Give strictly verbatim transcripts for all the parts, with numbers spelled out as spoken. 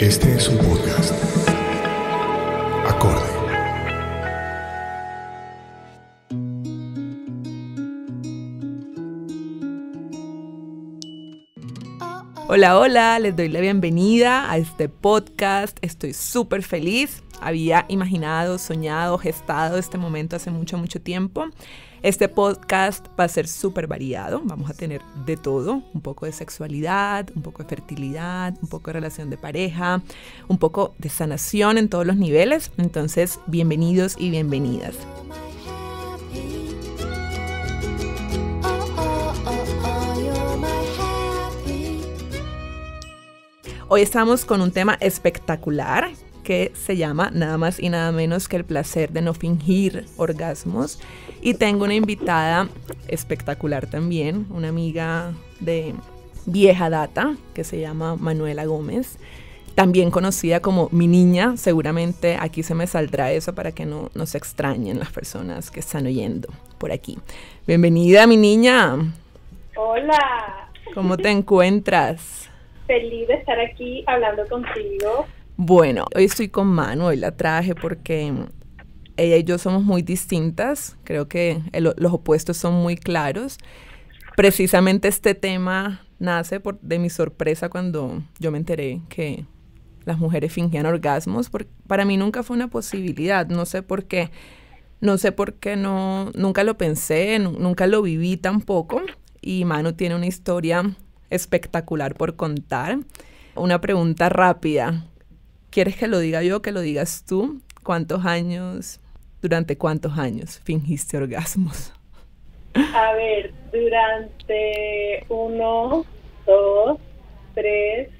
Este es un podcast. Acorde. Hola, hola, les doy la bienvenida a este podcast. Estoy súper feliz. Había imaginado, soñado, gestado este momento hace mucho, mucho tiempo. Este podcast va a ser súper variado. Vamos a tener de todo, un poco de sexualidad, un poco de fertilidad, un poco de relación de pareja, un poco de sanación en todos los niveles. Entonces, bienvenidos y bienvenidas. Hoy estamos con un tema espectacular que se llama nada más y nada menos que el placer de no fingir orgasmos, y tengo una invitada espectacular también, una amiga de vieja data que se llama Manuela Gómez, también conocida como mi niña. Seguramente aquí se me saldrá eso para que no nos extrañen las personas que están oyendo por aquí. Bienvenida, mi niña. Hola. ¿Cómo te encuentras? Feliz de estar aquí hablando contigo. Bueno, hoy estoy con Manu, hoy la traje porque ella y yo somos muy distintas, creo que el, los opuestos son muy claros. Precisamente este tema nace por, de mi sorpresa cuando yo me enteré que las mujeres fingían orgasmos, porque para mí nunca fue una posibilidad, no sé por qué, no sé por qué no, nunca lo pensé, n- nunca lo viví tampoco, y Manu tiene una historia espectacular por contar. Una pregunta rápida. ¿Quieres que lo diga yo, que lo digas tú? ¿Cuántos años, durante cuántos años fingiste orgasmos? A ver, durante uno, dos, tres,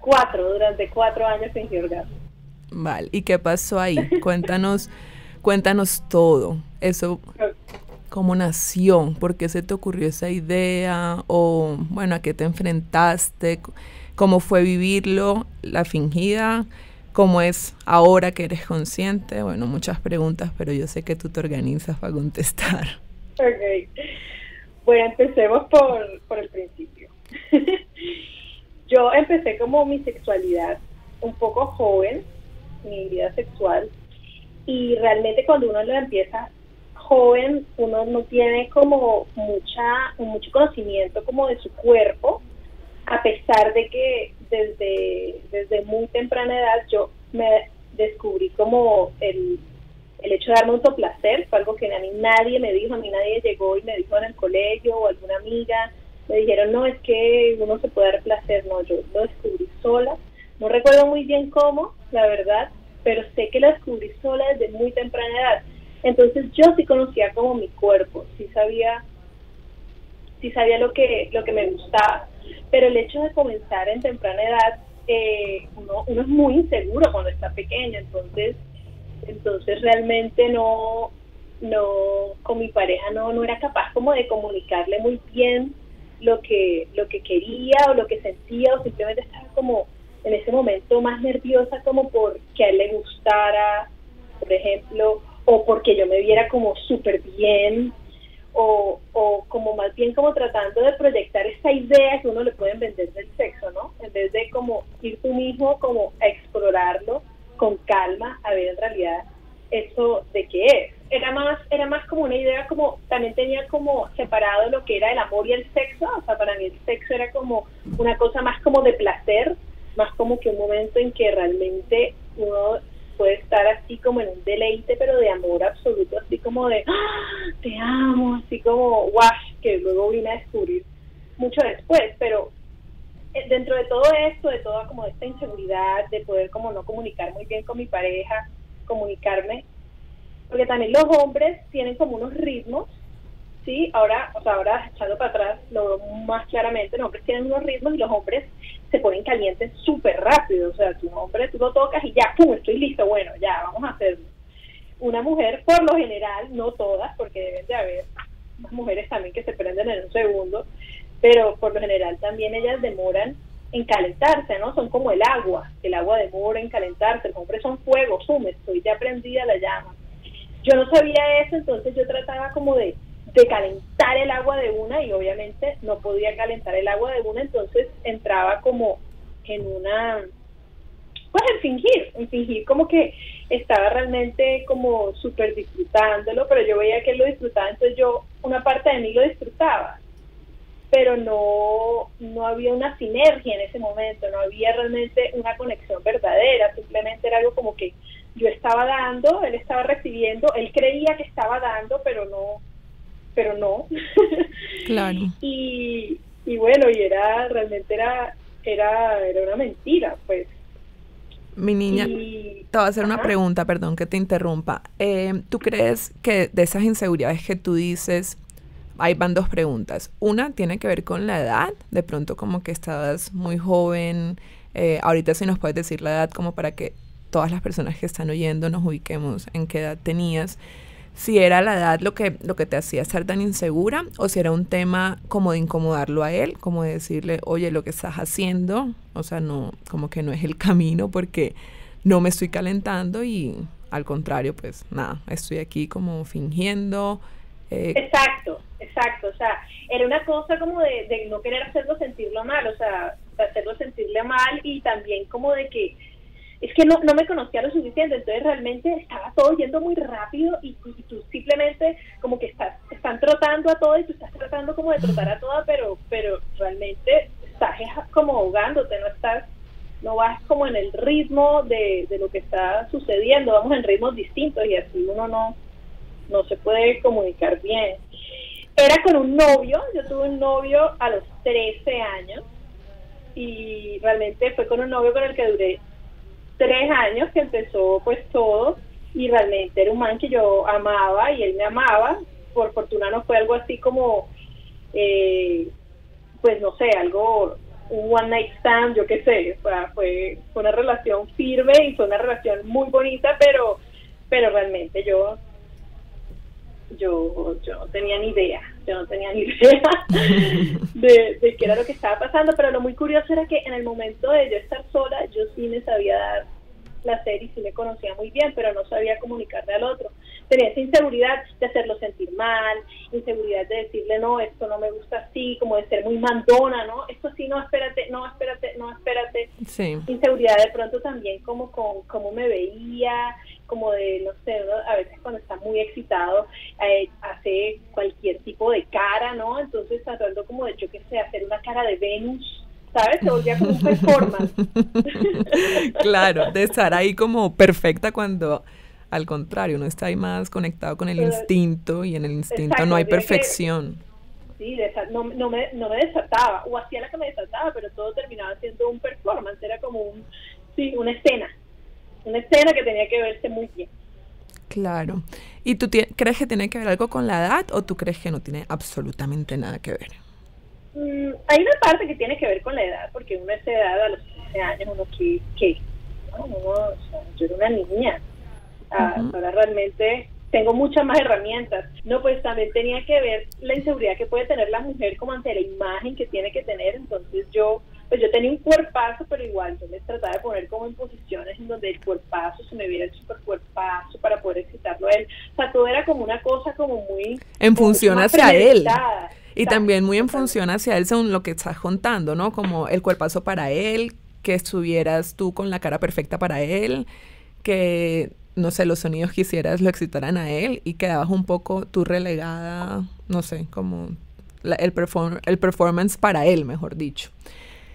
cuatro. Durante cuatro años fingí orgasmos. Vale, ¿y qué pasó ahí? Cuéntanos, cuéntanos todo. Eso, ¿cómo nació? ¿Por qué se te ocurrió esa idea? O, bueno, ¿a qué te enfrentaste? ¿Cómo fue vivirlo, la fingida? ¿Cómo es ahora que eres consciente? Bueno, muchas preguntas, pero yo sé que tú te organizas para contestar. Ok. Bueno, empecemos por, por el principio. Yo empecé como mi sexualidad un poco joven, mi vida sexual, y realmente cuando uno lo empieza joven, uno no tiene como mucha mucho conocimiento como de su cuerpo, a pesar de que desde, desde muy temprana edad yo me descubrí como el, el hecho de darme autoplacer. Fue algo que a mí nadie me dijo, a mí nadie llegó y me dijo en el colegio o alguna amiga, me dijeron, no, es que uno se puede dar placer. No, yo lo descubrí sola, no recuerdo muy bien cómo, la verdad, pero sé que lo descubrí sola desde muy temprana edad. Entonces yo sí conocía como mi cuerpo, sí sabía, sí sabía lo que, lo que me gustaba. Pero el hecho de comenzar en temprana edad, eh, uno, uno es muy inseguro cuando está pequeño, entonces entonces realmente no, no con mi pareja no, no era capaz como de comunicarle muy bien lo que, lo que quería o lo que sentía, o simplemente estaba como en ese momento más nerviosa como porque a él le gustara, por ejemplo, o porque yo me viera como súper bien, O, o como más bien como tratando de proyectar esa idea que uno le pueden vender del sexo, ¿no? En vez de como ir tú mismo como a explorarlo con calma, a ver en realidad eso de qué es. Era más, era más como una idea como, también tenía como separado lo que era el amor y el sexo. O sea, para mí el sexo era como una cosa más como de placer, más como que un momento en que realmente uno puede estar así como en un deleite, pero de amor absoluto, así como de ¡ah, te amo!, así como ¡guau!, que luego vine a descubrir mucho después. Pero dentro de todo esto, de toda como esta inseguridad, de poder como no comunicar muy bien con mi pareja, comunicarme, porque también los hombres tienen como unos ritmos, ¿sí? Ahora, o sea, ahora echando para atrás lo veo más claramente, los hombres tienen unos ritmos y los hombres se ponen calientes súper rápido. O sea, tu hombre, tú lo tocas y ya, pum, estoy listo, bueno, ya, vamos a hacerlo. Una mujer, por lo general, no todas, porque deben de haber más mujeres también que se prenden en un segundo, pero por lo general también ellas demoran en calentarse, ¿no? Son como el agua, el agua demora en calentarse, los hombres son fuego, pum, estoy ya prendida la llama. Yo no sabía eso, entonces yo trataba como de de calentar el agua de una, y obviamente no podía calentar el agua de una, entonces entraba como en una, pues en fingir, en fingir como que estaba realmente como súper disfrutándolo, pero yo veía que él lo disfrutaba, entonces yo, una parte de mí lo disfrutaba, pero no, no había una sinergia en ese momento, no había realmente una conexión verdadera, simplemente era algo como que yo estaba dando, él estaba recibiendo, él creía que estaba dando, pero no, pero no. Claro. Y, y bueno, y era, realmente era, era, era una mentira, pues. Mi niña, y, te voy a hacer ajá. una pregunta, perdón que te interrumpa. Eh, ¿tú crees que de esas inseguridades que tú dices, ahí van dos preguntas? Una tiene que ver con la edad, de pronto como que estabas muy joven, eh, ahorita sí nos puedes decir la edad como para que todas las personas que están oyendo nos ubiquemos en qué edad tenías, si era la edad lo que, lo que te hacía estar tan insegura, o si era un tema como de incomodarlo a él, como de decirle, oye, lo que estás haciendo, o sea, no, como que no es el camino porque no me estoy calentando y al contrario, pues nada, estoy aquí como fingiendo. Eh. Exacto, exacto, o sea, era una cosa como de, de no querer hacerlo sentirlo mal, o sea, hacerlo sentirle mal, y también como de que es que no, no me conocía lo suficiente, entonces realmente estaba todo yendo muy rápido y, y tú simplemente como que estás, están trotando a todo y tú estás tratando como de trotar a toda, pero pero realmente estás como ahogándote, no estás, no vas como en el ritmo de, de lo que está sucediendo, vamos en ritmos distintos y así uno no, no se puede comunicar bien. Era con un novio, yo tuve un novio a los trece años y realmente fue con un novio con el que duré tres años, que empezó pues todo, y realmente era un man que yo amaba y él me amaba. Por fortuna no fue algo así como eh, pues no sé, algo un one night stand, yo qué sé, o sea, fue, fue una relación firme y fue una relación muy bonita, pero pero realmente yo yo yo no tenía ni idea yo no tenía ni idea de, de qué era lo que estaba pasando, pero lo muy curioso era que en el momento de yo estar sola, yo sí me sabía dar placer y sí me conocía muy bien, pero no sabía comunicarle al otro. Tenía esa inseguridad de hacerlo sentir mal, inseguridad de decirle, no, esto no me gusta así, como de ser muy mandona, ¿no? Esto sí, no, espérate, no, espérate, no, espérate. Sí. Inseguridad de pronto también como con cómo me veía, como de, no sé, ¿no? A veces cuando está muy excitado eh, hace cualquier tipo de cara, ¿no? Entonces tratando como de, yo qué sé, hacer una cara de Venus, ¿sabes? Se volvía como un performance. Claro, de estar ahí como perfecta cuando al contrario, uno está ahí más conectado con el Pero, instinto, y en el instinto exacto, no hay perfección. Que, sí, no, no, me, no me desataba, o hacía la que me desataba, pero todo terminaba siendo un performance, era como un, sí, una escena, una escena que tenía que verse muy bien. Claro. ¿Y tú crees que tiene que ver algo con la edad, o tú crees que no tiene absolutamente nada que ver? Mm, hay una parte que tiene que ver con la edad, porque uno a esa edad, a los quince años, uno que, que no, uno, o sea, yo era una niña. Ah, ahora realmente tengo muchas más herramientas. No, pues también tenía que ver la inseguridad que puede tener la mujer como ante la imagen que tiene que tener. Entonces yo, pues yo tenía un cuerpazo, pero igual yo me trataba de poner como en posiciones en donde el cuerpazo se me viera el super cuerpazo para poder excitarlo a él. O sea, todo era como una cosa como muy en como función hacia él. Y ¿sabes? También muy en función hacia él, según lo que estás contando, ¿no? Como el cuerpazo para él, que estuvieras tú con la cara perfecta para él, que no sé, los sonidos que hicieras lo excitaran a él, y quedabas un poco tú relegada, no sé, como la, el, perform el performance para él, mejor dicho.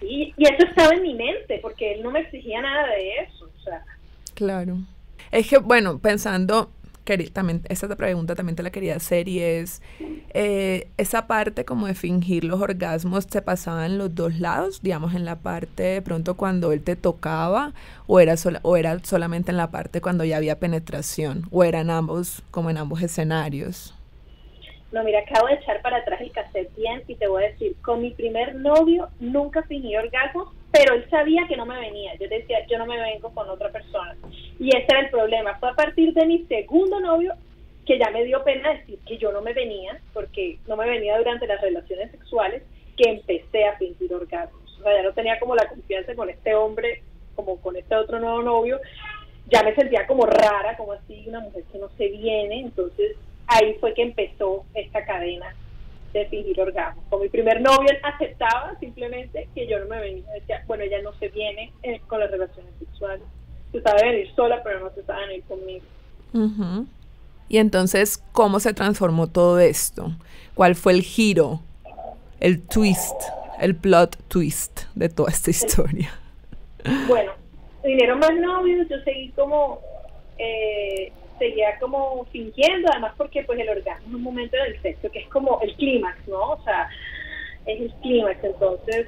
Y, y eso estaba en mi mente, porque él no me exigía nada de eso, o sea. Claro. Es que, bueno, pensando, también, esa pregunta también te la quería hacer, y es, eh, esa parte como de fingir los orgasmos, ¿te pasaba en los dos lados? Digamos, en la parte de pronto cuando él te tocaba, o era, sol o era solamente en la parte cuando ya había penetración, o eran ambos, como en ambos escenarios. No, mira, acabo de echar para atrás el cassette bien y te voy a decir, con mi primer novio nunca fingí orgasmos, pero él sabía que no me venía. Yo decía, yo no me vengo con otra persona. Y ese era el problema. Fue a partir de mi segundo novio que ya me dio pena decir que yo no me venía, porque no me venía durante las relaciones sexuales, que empecé a fingir orgasmos. O sea, ya no tenía como la confianza con este hombre, como con este otro nuevo novio. Ya me sentía como rara, como así, una mujer que no se viene. Entonces ahí fue que empezó esta cadena de fingir orgasmo. Con mi primer novio él aceptaba simplemente que yo no me venía, decía, bueno, ella no se viene eh, con las relaciones sexuales, se sabe venir sola, pero no se sabe venir conmigo. Uh-huh. Y entonces, ¿cómo se transformó todo esto? ¿Cuál fue el giro, el twist, el plot twist de toda esta historia? Bueno, vinieron más novios, yo seguí como... Eh, seguía como fingiendo, además porque pues el orgasmo es un momento del sexo que es como el clímax, ¿no? O sea, es el clímax, entonces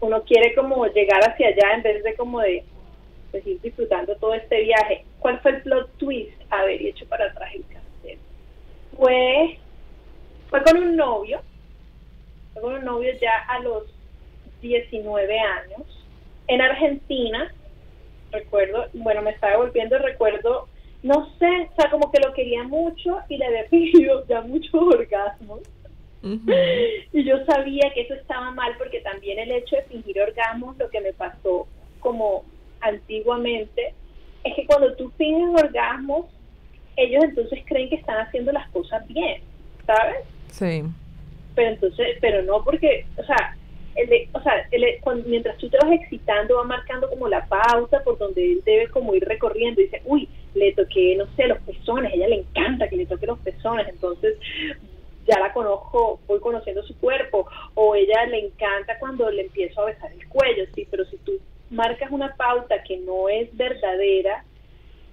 uno quiere como llegar hacia allá en vez de como de pues, ir disfrutando todo este viaje. ¿Cuál fue el plot twist? A ver, y hecho para atrás el castel. Fue, fue con un novio, fue con un novio ya a los diecinueve años, en Argentina, recuerdo, bueno, me estaba volviendo recuerdo, no sé, o sea, como que lo quería mucho y le había pedido ya muchos orgasmos. Uh-huh. Y yo sabía que eso estaba mal porque también el hecho de fingir orgasmos, lo que me pasó como antiguamente, es que cuando tú finges orgasmos, ellos entonces creen que están haciendo las cosas bien, ¿sabes? Sí. Pero entonces, pero no porque, o sea... El de, o sea, el de, cuando, mientras tú te vas excitando, va marcando como la pauta por donde él debe como ir recorriendo y dice, uy, le toqué, no sé, los pezones, a ella le encanta que le toque los pezones, entonces ya la conozco, voy conociendo su cuerpo, o ella le encanta cuando le empiezo a besar el cuello, sí, pero si tú marcas una pauta que no es verdadera,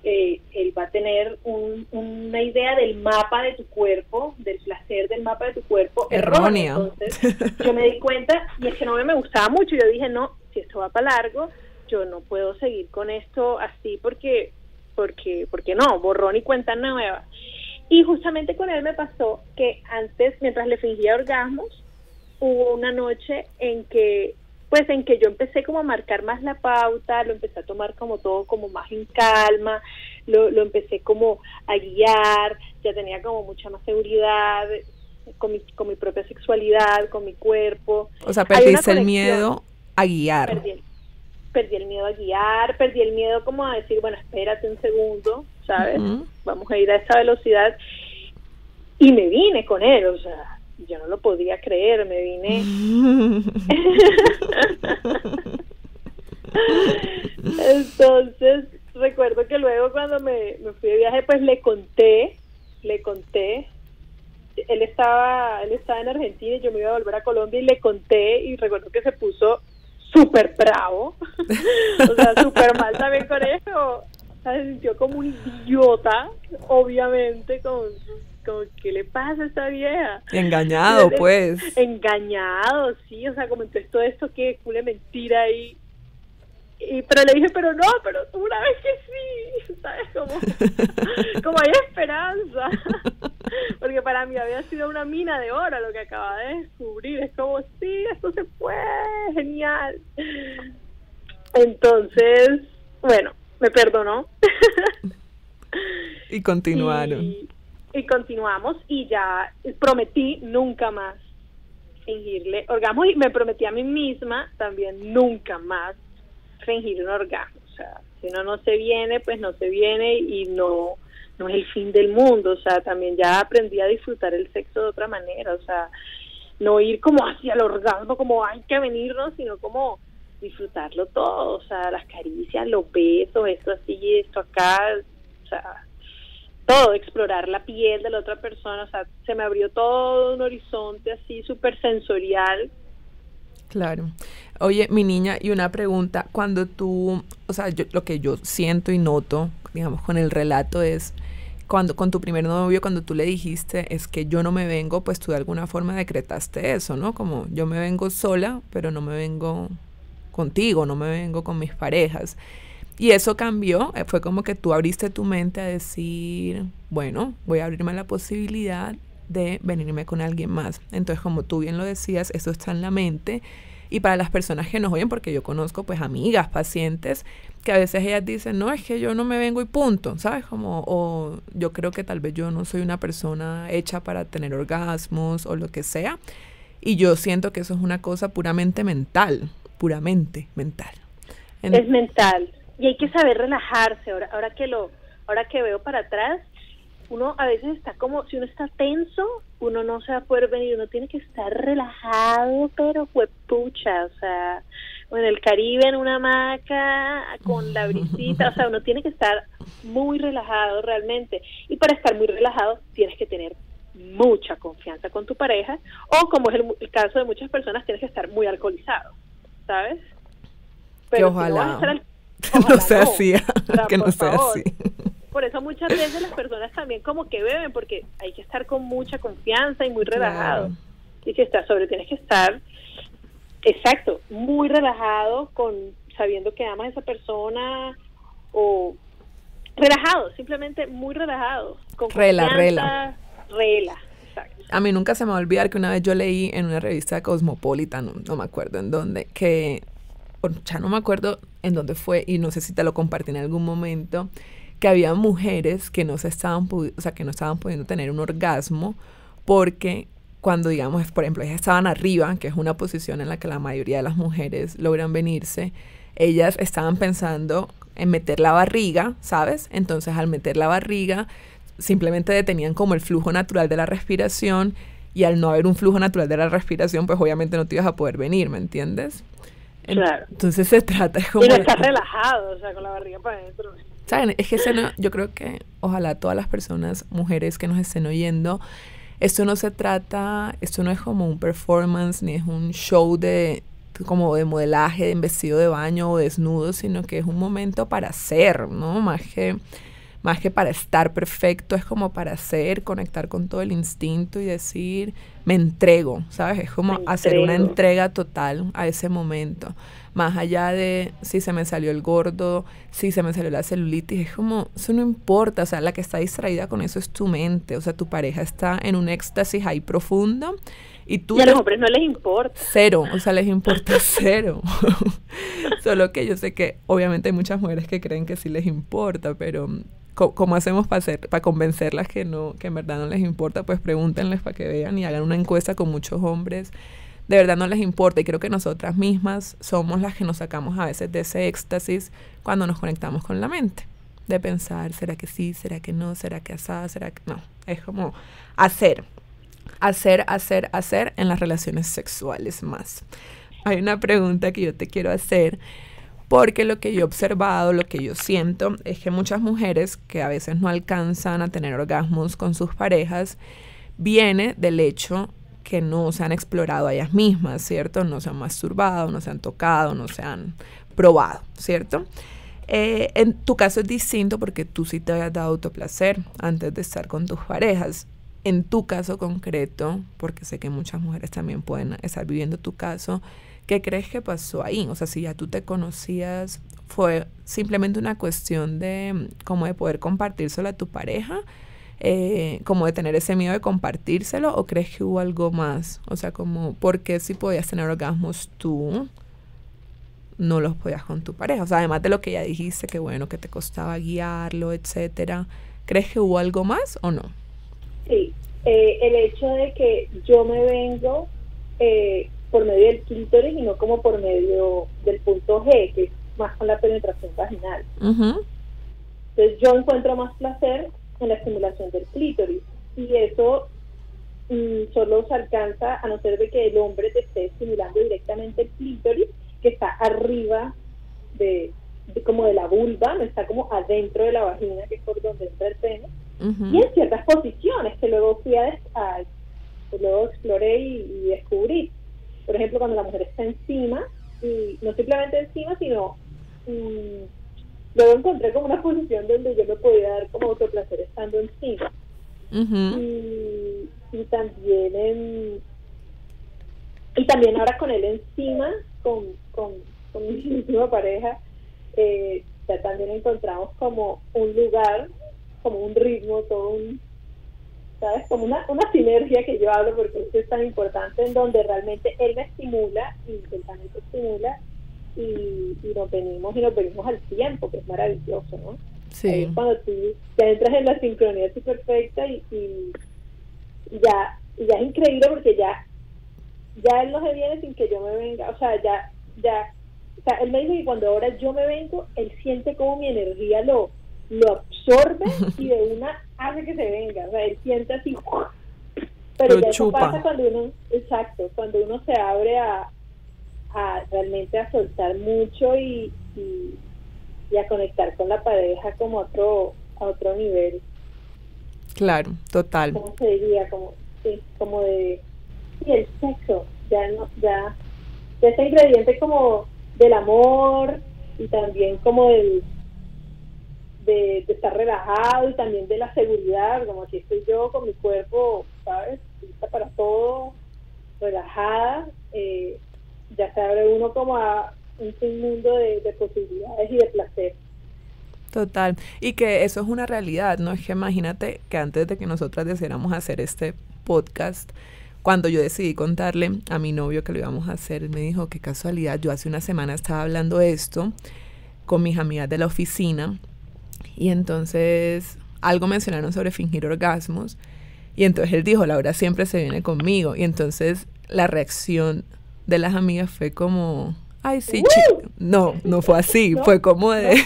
eh, él va a tener un, una idea del mapa de tu cuerpo, del placer del mapa de tu cuerpo errónea. Entonces yo me di cuenta y es que no me gustaba mucho, yo dije no, si esto va para largo yo no puedo seguir con esto así porque porque porque no, borrón y cuenta nueva. Y justamente con él me pasó que antes, mientras le fingía orgasmos, hubo una noche en que pues en que yo empecé como a marcar más la pauta, lo empecé a tomar como todo como más en calma, lo, lo empecé como a guiar, ya tenía como mucha más seguridad con mi, con mi propia sexualidad, con mi cuerpo. O sea, perdiste el miedo a guiar. Perdí, perdí el miedo a guiar, perdí el miedo como a decir, bueno, espérate un segundo, ¿sabes? Uh-huh. Vamos a ir a esta velocidad. Y me vine con él, o sea... yo no lo podía creer, me vine entonces recuerdo que luego cuando me, me fui de viaje pues le conté le conté él estaba él estaba en Argentina y yo me iba a volver a Colombia y le conté y recuerdo que se puso súper bravo o sea súper mal también con eso, o sea, se sintió como un idiota obviamente, con como, ¿qué le pasa a esta vieja? Engañado, pues. Engañado, sí, o sea, como entonces todo esto que una mentira ahí. Y, y, pero le dije, pero no, pero tú una vez que sí, ¿sabes? Como, como hay esperanza. Porque para mí había sido una mina de oro lo que acababa de descubrir. Es como, sí, esto se puede, genial. Entonces, bueno, me perdonó. Y continuaron. Y, Y continuamos y ya prometí nunca más fingirle orgasmo y me prometí a mí misma también nunca más fingir un orgasmo. O sea, si uno no se viene, pues no se viene y no, no es el fin del mundo. O sea, también ya aprendí a disfrutar el sexo de otra manera. O sea, no ir como hacia el orgasmo, como hay que venirnos, sino como disfrutarlo todo. O sea, las caricias, los besos, esto así, esto acá, o sea... todo, explorar la piel de la otra persona, o sea, se me abrió todo un horizonte así súper sensorial. Claro. Oye, mi niña, y una pregunta, cuando tú, o sea, yo, lo que yo siento y noto, digamos, con el relato es, cuando con tu primer novio, cuando tú le dijiste, es que yo no me vengo, pues tú de alguna forma decretaste eso, ¿no? Como yo me vengo sola, pero no me vengo contigo, no me vengo con mis parejas. Y eso cambió, fue como que tú abriste tu mente a decir, bueno, voy a abrirme a la posibilidad de venirme con alguien más. Entonces, como tú bien lo decías, eso está en la mente. Y para las personas que nos oyen, porque yo conozco pues amigas, pacientes, que a veces ellas dicen, no, es que yo no me vengo y punto, ¿sabes? Como, o yo creo que tal vez yo no soy una persona hecha para tener orgasmos o lo que sea. Y yo siento que eso es una cosa puramente mental, puramente mental. En, es mental. Y hay que saber relajarse. Ahora, ahora que lo, ahora que veo para atrás, uno a veces está como, si uno está tenso, uno no se va a poder venir, uno tiene que estar relajado, pero huepucha, o sea, o en el Caribe, en una hamaca, con la brisita, o sea, uno tiene que estar muy relajado realmente, y para estar muy relajado tienes que tener mucha confianza con tu pareja, o como es el, el caso de muchas personas, tienes que estar muy alcoholizado, ¿sabes? Pero que ojalá, si no al, ojalá no sea no. así, o sea, que no sea favor. así. Por eso muchas veces las personas también como que beben, porque hay que estar con mucha confianza y muy relajado. Claro. Y que está sobre, tienes que estar, exacto, muy relajado, con sabiendo que amas a esa persona, o relajado, simplemente muy relajado. Con rela, rela. Rela, exacto. A mí nunca se me va a olvidar que una vez yo leí en una revista Cosmopolitan, no, no me acuerdo en dónde, que ya no me acuerdo en dónde fue, y no sé si te lo compartí en algún momento, que había mujeres que no se estaban, o sea, que no estaban pudiendo tener un orgasmo porque cuando, digamos, por ejemplo, ellas estaban arriba, que es una posición en la que la mayoría de las mujeres logran venirse, ellas estaban pensando en meter la barriga, ¿sabes? Entonces, al meter la barriga, simplemente detenían como el flujo natural de la respiración, y al no haber un flujo natural de la respiración, pues obviamente no te ibas a poder venir, ¿me entiendes? Claro. Entonces se trata como... Y no estás relajado, o sea, con la barriga para adentro. ¿Saben? Es que se no, yo creo que ojalá todas las personas, mujeres que nos estén oyendo, esto no se trata, esto no es como un performance, ni es un show de como de modelaje, de vestido de baño o desnudo, sino que es un momento para ser, ¿no? Más que, más que para estar perfecto, es como para ser, conectar con todo el instinto y decir, me entrego, ¿sabes? Es como hacer una entrega total a ese momento. Más allá de si se me salió el gordo, si se me salió la celulitis, es como, eso no importa, o sea, la que está distraída con eso es tu mente, o sea, tu pareja está en un éxtasis ahí profundo, y tú... Y a los hombres no les importa. Cero, o sea, les importa cero. Solo que yo sé que, obviamente, hay muchas mujeres que creen que sí les importa, pero... ¿Cómo hacemos para hacer, para convencerlas que no, que en verdad no les importa? Pues pregúntenles para que vean y hagan una encuesta con muchos hombres. De verdad no les importa, y creo que nosotras mismas somos las que nos sacamos a veces de ese éxtasis cuando nos conectamos con la mente. De pensar, ¿será que sí? ¿Será que no? ¿Será que asada? ¿Será que no? Es como hacer, hacer, hacer, hacer en las relaciones sexuales más. Hay una pregunta que yo te quiero hacer. Porque lo que yo he observado, lo que yo siento, es que muchas mujeres que a veces no alcanzan a tener orgasmos con sus parejas, viene del hecho que no se han explorado a ellas mismas, ¿cierto? No se han masturbado, no se han tocado, no se han probado, ¿cierto? Eh, en tu caso es distinto porque tú sí te habías dado autoplacer antes de estar con tus parejas. En tu caso concreto, porque sé que muchas mujeres también pueden estar viviendo tu caso, ¿qué crees que pasó ahí? O sea, si ya tú te conocías, ¿fue simplemente una cuestión de como de poder compartírselo a tu pareja? Eh, ¿Como de tener ese miedo de compartírselo? ¿O crees que hubo algo más? O sea, como, ¿por qué si podías tener orgasmos tú, no los podías con tu pareja? O sea, además de lo que ya dijiste, que bueno, que te costaba guiarlo, etcétera. ¿Crees que hubo algo más o no? Sí, eh, el hecho de que yo me vengo... Eh, por medio del clítoris y no como por medio del punto G, que es más con la penetración vaginal. Uh-huh. Entonces yo encuentro más placer en la estimulación del clítoris, y eso mmm, solo se alcanza a no ser de que el hombre te esté estimulando directamente el clítoris, que está arriba de, de como de la vulva, no está como adentro de la vagina, que es por donde entra el pene. Uh-huh. Y en ciertas posiciones que luego fui a, a luego exploré y, y descubrí. Por ejemplo, cuando la mujer está encima, y no simplemente encima, sino mmm, luego encontré como una posición donde yo me podía dar como otro placer estando encima. Uh-huh. y, y también en, y también ahora con él encima, con, con, con mi última pareja, eh, ya también encontramos como un lugar, como un ritmo, todo un... ¿Sabes? Como una, una sinergia que yo hablo, porque esto es tan importante, en donde realmente él me estimula y él también me estimula, y, y nos venimos y nos venimos al tiempo, que es maravilloso, ¿no? Sí. Ahí es cuando tú te entras en la sincronía así perfecta, y, y, y, ya, y ya es increíble, porque ya, ya él no se viene sin que yo me venga, o sea, ya, ya, o sea, él me dice que cuando ahora yo me vengo, él siente como mi energía lo... lo absorbe y de una hace que se venga, o sea, él siente así, pero lo ya chupa. Eso pasa cuando uno, exacto, cuando uno se abre a, a realmente a soltar mucho y, y, y a conectar con la pareja como otro, a otro nivel. Claro, total. ¿Cómo se diría? Como, sí, como de, y el sexo, ya no, ya, ya este ingrediente como del amor y también como del De, de estar relajado y también de la seguridad, como aquí estoy yo con mi cuerpo, ¿sabes? Lista para todo, relajada, eh, ya se abre uno como a un mundo de, de posibilidades y de placer. Total, y que eso es una realidad, ¿no? Es que imagínate que antes de que nosotras decidiéramos hacer este podcast, cuando yo decidí contarle a mi novio que lo íbamos a hacer, él me dijo, qué casualidad, yo hace una semana estaba hablando esto con mis amigas de la oficina, y entonces algo mencionaron sobre fingir orgasmos y entonces él dijo, Laura siempre se viene conmigo, y entonces la reacción de las amigas fue como, ay sí, chiqui. no, no fue así, ¿No? fue como de, ¿No?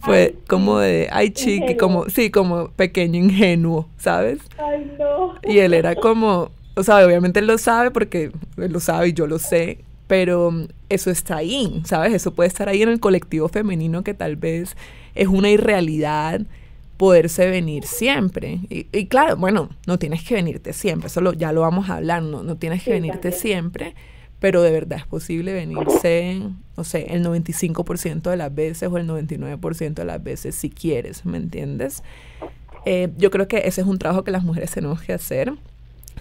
fue ay, como de, ay chiqui, como, sí, como pequeño ingenuo, ¿sabes? Ay, no. Y él era como, o sea, obviamente él lo sabe porque él lo sabe y yo lo sé, pero eso está ahí, ¿sabes? Eso puede estar ahí en el colectivo femenino que tal vez es una irrealidad poderse venir siempre. Y, y claro, bueno, no tienes que venirte siempre, eso lo, ya lo vamos a hablar, no, no tienes que sí, venirte también. siempre, pero de verdad es posible venirse, no sé, el noventa y cinco por ciento de las veces o el noventa y nueve por ciento de las veces si quieres, ¿me entiendes? Eh, yo creo que ese es un trabajo que las mujeres tenemos que hacer,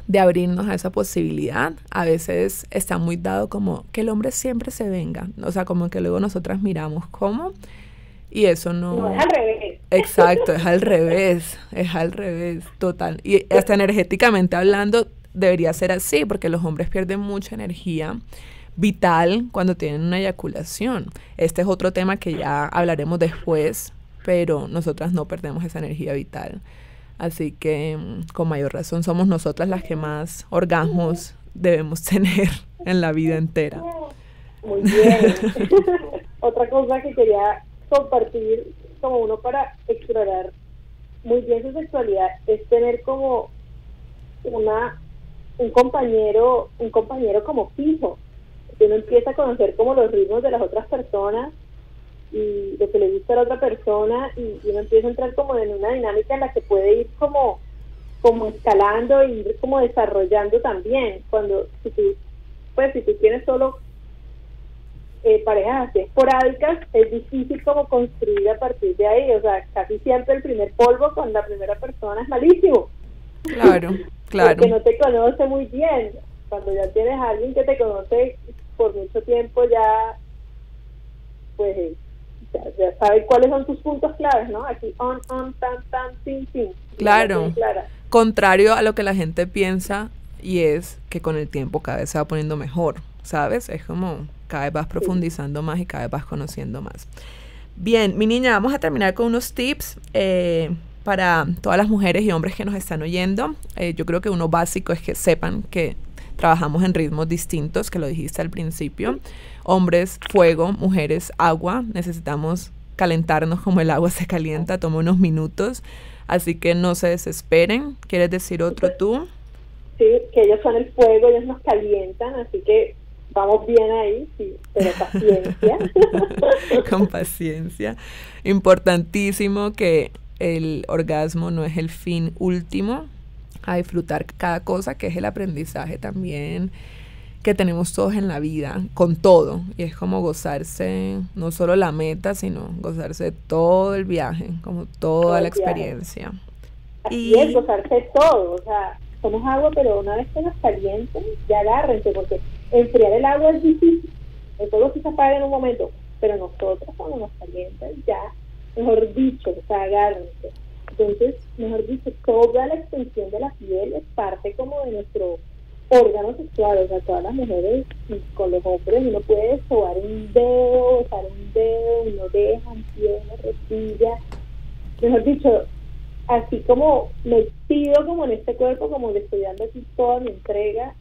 de abrirnos a esa posibilidad. A veces está muy dado como que el hombre siempre se venga, o sea, como que luego nosotras miramos cómo, y eso no... No, es al revés. Exacto, es al revés, es al revés, total. Y hasta energéticamente hablando debería ser así, porque los hombres pierden mucha energía vital cuando tienen una eyaculación. Este es otro tema que ya hablaremos después, pero nosotras no perdemos esa energía vital. Así que, con mayor razón, somos nosotras las que más orgasmos debemos tener en la vida entera. Muy bien. Otra cosa que quería compartir, como uno para explorar muy bien su sexualidad, es tener como una un compañero, un compañero como fijo. Uno empieza a conocer como los ritmos de las otras personas y lo que le gusta a la otra persona, y, y uno empieza a entrar como en una dinámica en la que puede ir como como escalando y ir como desarrollando también. Cuando si tú, pues si tú tienes solo eh, parejas así esporádicas, es difícil como construir a partir de ahí, o sea, casi siempre el primer polvo con la primera persona es malísimo. Claro, claro. Porque no te conoce muy bien. Cuando ya tienes a alguien que te conoce por mucho tiempo, ya pues ya, ya sabes cuáles son tus puntos claves, ¿no? Aquí, on, on, tan, tan, tin, tin. Claro, contrario a lo que la gente piensa, y es que con el tiempo cada vez se va poniendo mejor, ¿sabes? Es como cada vez vas profundizando sí. más y cada vez vas conociendo más. Bien, mi niña, vamos a terminar con unos tips eh, para todas las mujeres y hombres que nos están oyendo. Eh, yo creo que uno básico es que sepan que trabajamos en ritmos distintos, que lo dijiste al principio. Hombres, fuego, mujeres, agua. Necesitamos calentarnos como el agua se calienta, toma unos minutos. Así que no se desesperen. ¿Quieres decir otro tú? Sí, que ellos son el fuego, ellos nos calientan, así que vamos bien ahí, sí, pero paciencia. Con paciencia. Importantísimo que el orgasmo no es el fin último, a disfrutar cada cosa, que es el aprendizaje también que tenemos todos en la vida, con todo, y es como gozarse no solo la meta, sino gozarse todo el viaje, como toda todo la experiencia. Así y es, gozarse todo, o sea, somos agua, pero una vez que nos calienten, ya agárrense, porque enfriar el agua es difícil, el fuego se apaga en un momento, pero nosotros cuando nos calientan, ya, mejor dicho, o sea, agárrense. Entonces, mejor dicho, toda la extensión de la piel es parte como de nuestro órgano sexual, o sea, todas las mujeres con los hombres, uno puede sobar un dedo, besar un dedo, una oreja, un pie, una rodilla, mejor dicho, así como metido como en este cuerpo, como le estoy dando aquí toda mi entrega,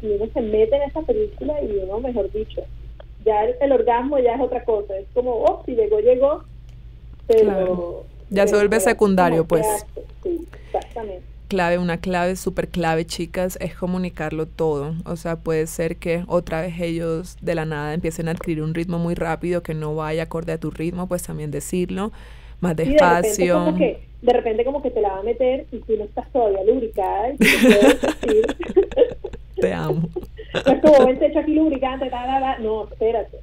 y uno se mete en esa película y uno, mejor dicho, ya el, el orgasmo ya es otra cosa, es como, oh, si llegó, llegó, pero... Claro. Ya se vuelve secundario, pues. Sí, exactamente. Clave, una clave, súper clave, chicas, es comunicarlo todo. O sea, puede ser que otra vez ellos de la nada empiecen a adquirir un ritmo muy rápido que no vaya acorde a tu ritmo, pues también decirlo, más despacio. De repente, como que, de repente como que te la va a meter y tú no estás todavía lubricada y te puedes decir. Te amo. Pues como ven, te echo aquí lubricante, ta, ta, ta. No, espérate.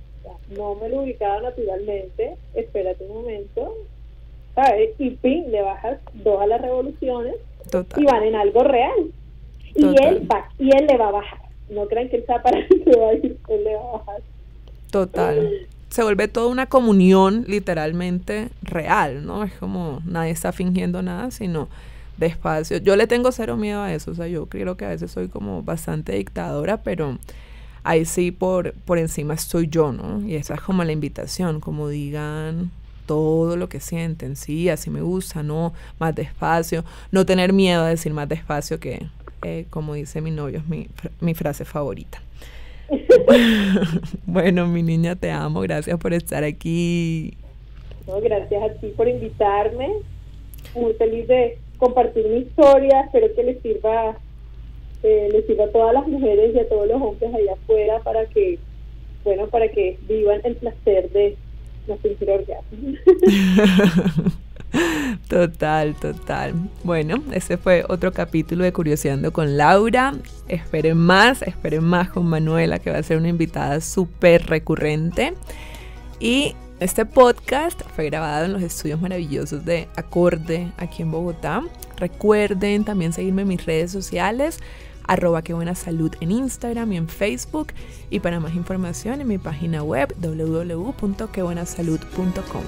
No me lubricaba naturalmente. Espérate un momento. ¿Sabes? Y ping, le bajas dos a las revoluciones. Total. Y van en algo real. Y Total. él va, y él le va a bajar. No crean que él está para que va a ir, él le va a bajar. Total. Se vuelve toda una comunión literalmente real, ¿no? Es como nadie está fingiendo nada, sino despacio. Yo le tengo cero miedo a eso, o sea, yo creo que a veces soy como bastante dictadora, pero ahí sí por, por encima estoy yo, ¿no? Y esa es como la invitación, como digan todo lo que sienten, sí, así me gusta, no, más despacio, no tener miedo a decir más despacio que, eh, como dice mi novio, es mi, mi frase favorita. Bueno, mi niña, te amo, gracias por estar aquí. No, gracias a ti por invitarme, muy feliz de compartir mi historia, espero que les sirva, eh, les sirva a todas las mujeres y a todos los hombres allá afuera para que, bueno, para que vivan el placer de la cintura orgasmo. Total, total. Bueno, ese fue otro capítulo de Curioseando con Laura. Esperen más, esperen más con Manuela, que va a ser una invitada súper recurrente. Y este podcast fue grabado en los estudios maravillosos de Acorde, aquí en Bogotá. Recuerden también seguirme en mis redes sociales, arroba que buena salud en Instagram y en Facebook. Y para más información en mi página web, doble u doble u doble u punto que buena salud punto com.